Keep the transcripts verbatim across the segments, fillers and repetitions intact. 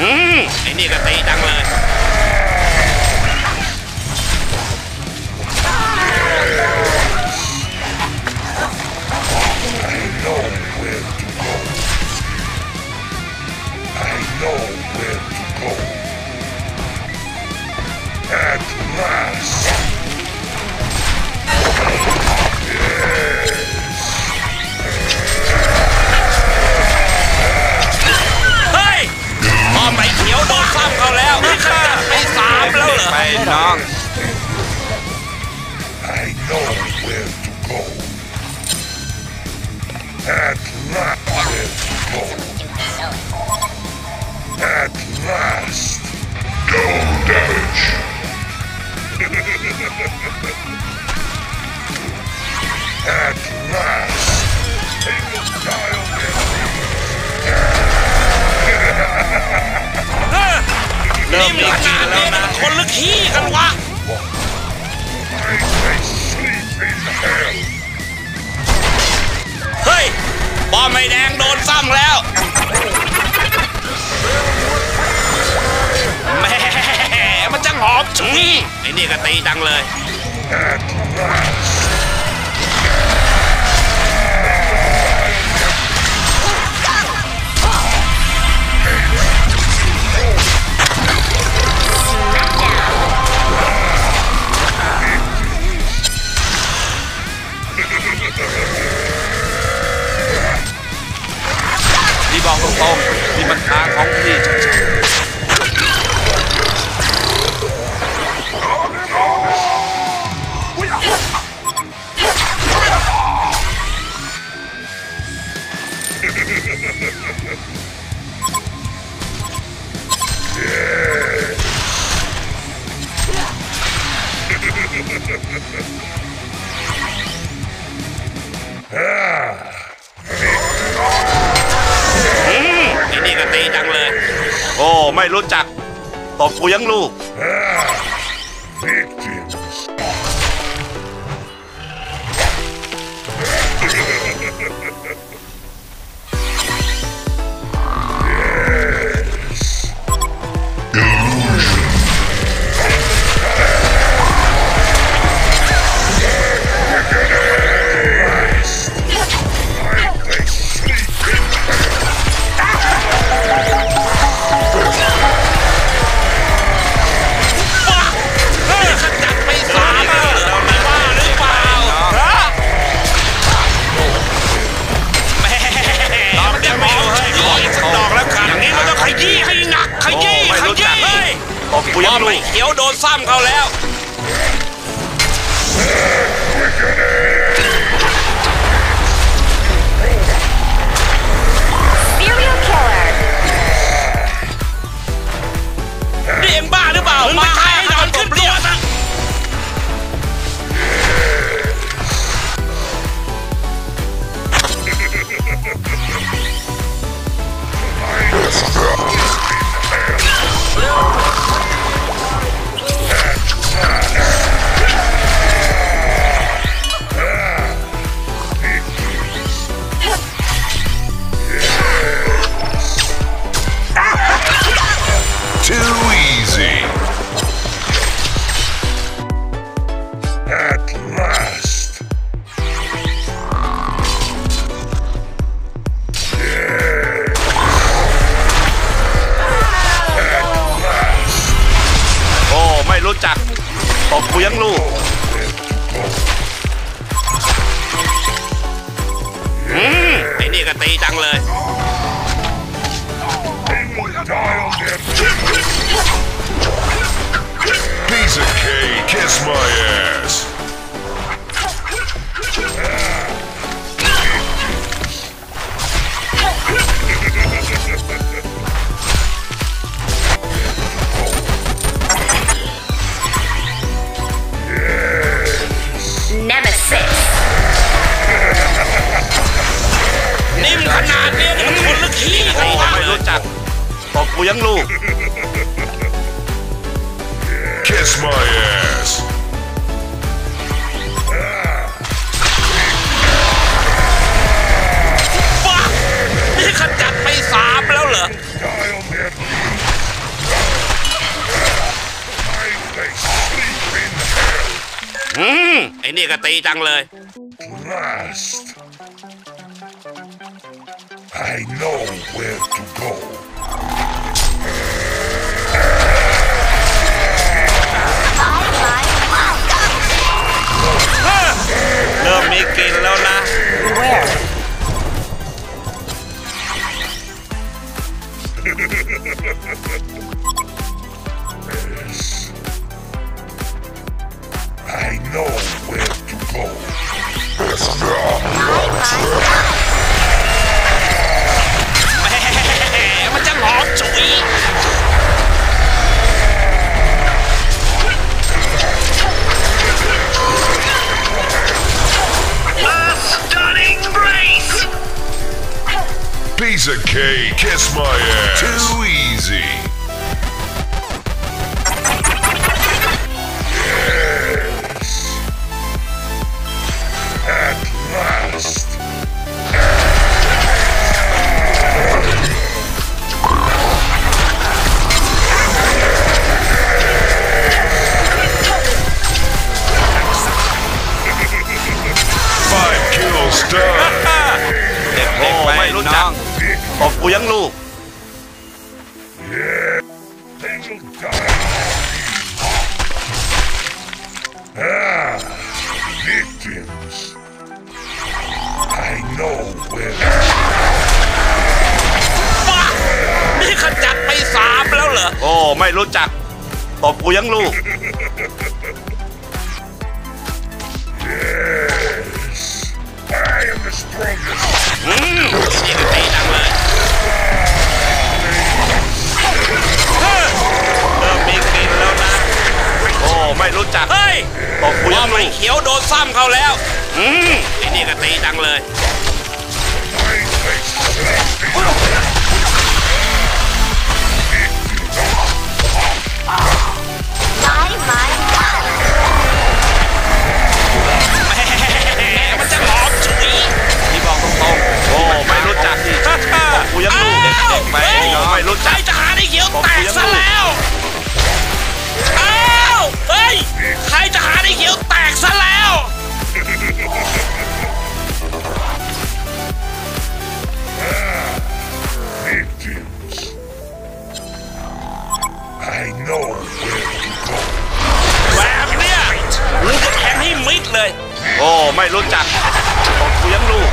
อืมไอ้นี่ก็ตีดังเลยไอ้นี่ก็ตีดังเลยที่บอกตรงๆที่มันทางของพี่ไม่รู้จักตบกูยังลูก นี่ก็ตีจังเลย Rust. I know where to go. เริ่มมีกลิ่นแล้วนะI know where to go.มันจะหอมจุ๋ยPiece of cake, kiss my ass. Too easy. Yes. At last. Five kills done. เด็กเด็กไปน้องตบกูยังลูกนี่ขจัดไปสามแล้วเหรอโอ้ไม่รู้จักตบกูยังลูกอืมนี่ก็ตีดังเลยเริ่มมีกลิ่นแล้วนะโอ้ไม่รู้จักเฮ้ยบอกกูยังไม่เขียวโดนซ้ำเขาแล้วอืมนี่ก็ตีดังเลยกูยังรู้เด็กๆไปน้องไม่รู้จักจะหาได้เขียวแตกซะแล้วอ้าวเฮ้ยใครจะหาได้เขียวแตกซะแล้วแบบเนี้ยกูจะแทงให้มิดเลยโอ้ไม่รู้จักกูยังรู้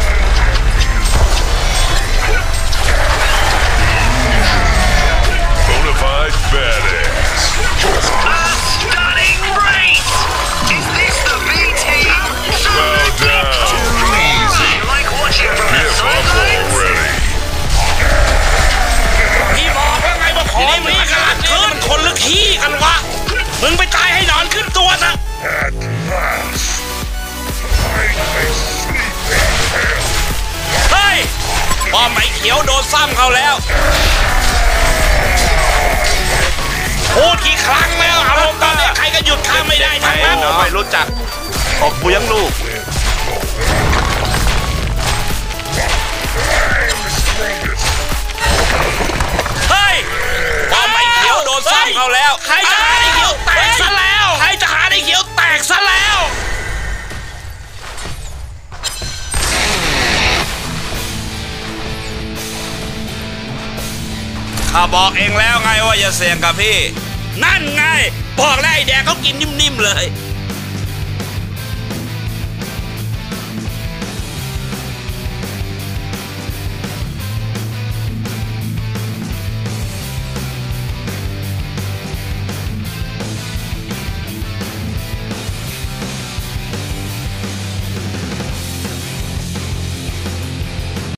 Badass. A stunning break. Is this the V team? Slow down. Too easy. I like watching from the sidelines. Give up already. พี่บอกว่าไงว่าพอมีขนาดเกินคนลึกขี้กันวะมึงไปตายให้นอนขึ้นตัวนะ At last, I may sleep in hell. เฮ้ยพอไม่เขียวโดนซ้ำเขาแล้วพูดกี่ครั้งแล้วอารมณ์ตอนนี้ใครก็หยุดข้ามไม่ได้ทั้งนั้นไม่รู้จักตบกูยังลูกเฮ้ยความไม่เขียวโดนซ้ำเขาแล้วใครจะหาได้เขียวแตกซะแล้วใครจะหาได้เขียวแตกซะแล้วข้าบอกเองแล้วไงว่าอย่าเสี่ยงกับพี่นั่นไงบอกแล้วไอ้แดงเขากินนิ่มๆเลย